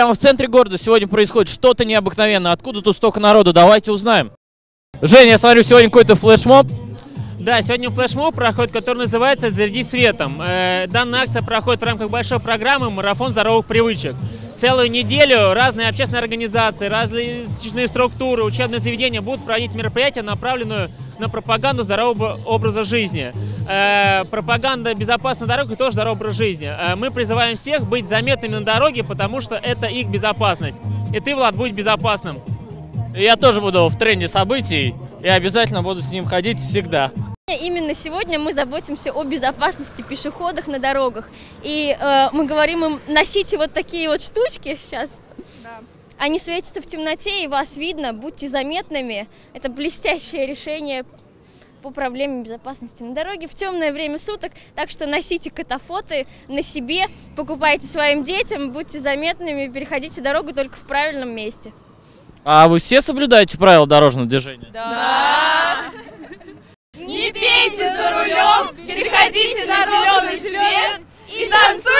Прямо в центре города сегодня происходит что-то необыкновенное. Откуда тут столько народу? Давайте узнаем. Женя, я смотрю, сегодня какой-то флешмоб. Да, сегодня флешмоб проходит, который называется «Зарядись светом». Данная акция проходит в рамках большой программы «Марафон здоровых привычек». Целую неделю разные общественные организации, различные структуры, учебные заведения будут проводить мероприятия, направленные на пропаганду здорового образа жизни. Пропаганда безопасной дороги тоже здоровый образ жизни. Мы призываем всех быть заметными на дороге, потому что это их безопасность. И ты, Влад, будь безопасным. Я тоже буду в тренде событий и обязательно буду с ним ходить всегда. Именно сегодня мы заботимся о безопасности пешеходов на дорогах. И мы говорим им, носите вот такие вот штучки сейчас. Да. Они светятся в темноте, и вас видно, будьте заметными. Это блестящее решение по проблеме безопасности на дороге в темное время суток. Так что носите катафоты на себе, покупайте своим детям, будьте заметными, переходите дорогу только в правильном месте. А вы все соблюдаете правила дорожного движения? Да! Не пейте за рулем, переходите на зеленый свет и танцуйте!